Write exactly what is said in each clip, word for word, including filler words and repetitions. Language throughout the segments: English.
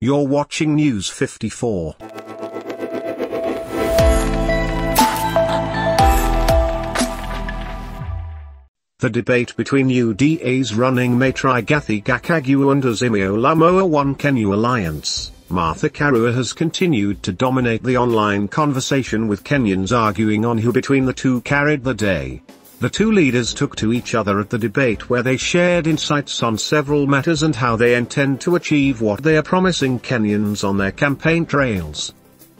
You're watching News fifty-four. The debate between U D A's running mate Rigathi Gachagua and Azimio La Umoja One Kenya Alliance, Martha Karua, has continued to dominate the online conversation, with Kenyans arguing on who between the two carried the day. The two leaders took to each other at the debate, where they shared insights on several matters and how they intend to achieve what they are promising Kenyans on their campaign trails.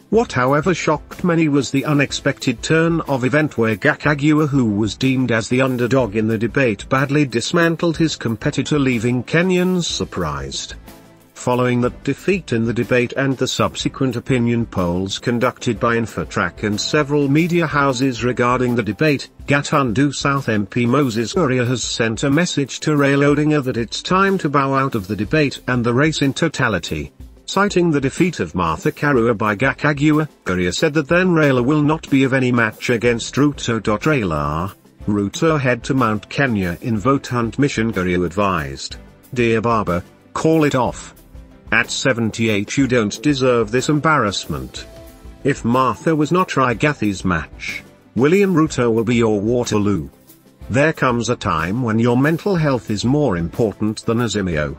What, however, shocked many was the unexpected turn of event where Gachagua, who was deemed as the underdog in the debate, badly dismantled his competitor, leaving Kenyans surprised. Following that defeat in the debate and the subsequent opinion polls conducted by Infotrack and several media houses regarding the debate, Gatundu South M P Moses Kuria has sent a message to Raila Odinga that it's time to bow out of the debate and the race in totality. Citing the defeat of Martha Karua by Gachagua, Kuria said that then Raila will not be of any match against Ruto. Raila, Ruto head to Mount Kenya in vote hunt mission. Kuria advised, "Dear Baba, call it off. At seventy-eight you don't deserve this embarrassment. If Martha was not Rigathi's match, William Ruto will be your Waterloo. There comes a time when your mental health is more important than Azimio."